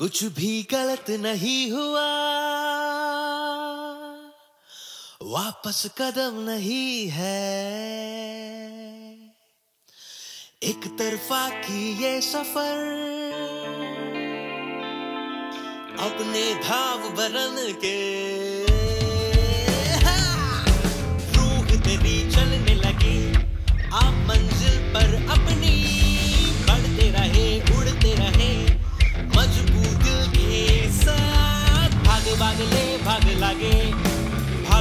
कुछ भी गलत नहीं हुआ, वापस कदम नहीं है। एक तरफा की ये सफर अपने भाव बदल के, रूह तेरी चलने लगी आप मंजिल पर अपनी।